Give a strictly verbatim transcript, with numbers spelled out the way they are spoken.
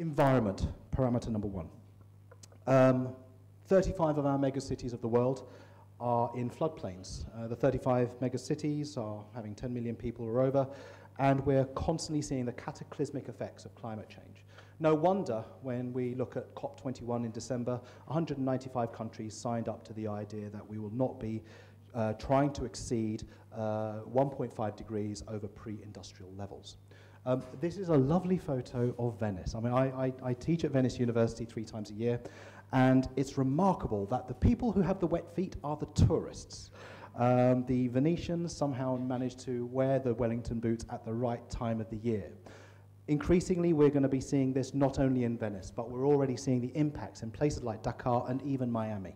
Environment, parameter number one. Um, thirty-five of our megacities of the world are in floodplains. Uh, the thirty-five megacities are having ten million people or over, and we're constantly seeing the cataclysmic effects of climate change. No wonder when we look at COP twenty-one in December, one hundred ninety-five countries signed up to the idea that we will not be uh, trying to exceed uh, one point five degrees over pre-industrial levels. Um, this is a lovely photo of Venice. I mean, I, I, I teach at Venice University three times a year, and it's remarkable that the people who have the wet feet are the tourists. Um, the Venetians somehow manage to wear the Wellington boots at the right time of the year. Increasingly, we're going to be seeing this not only in Venice, but we're already seeing the impacts in places like Dhakar and even Miami.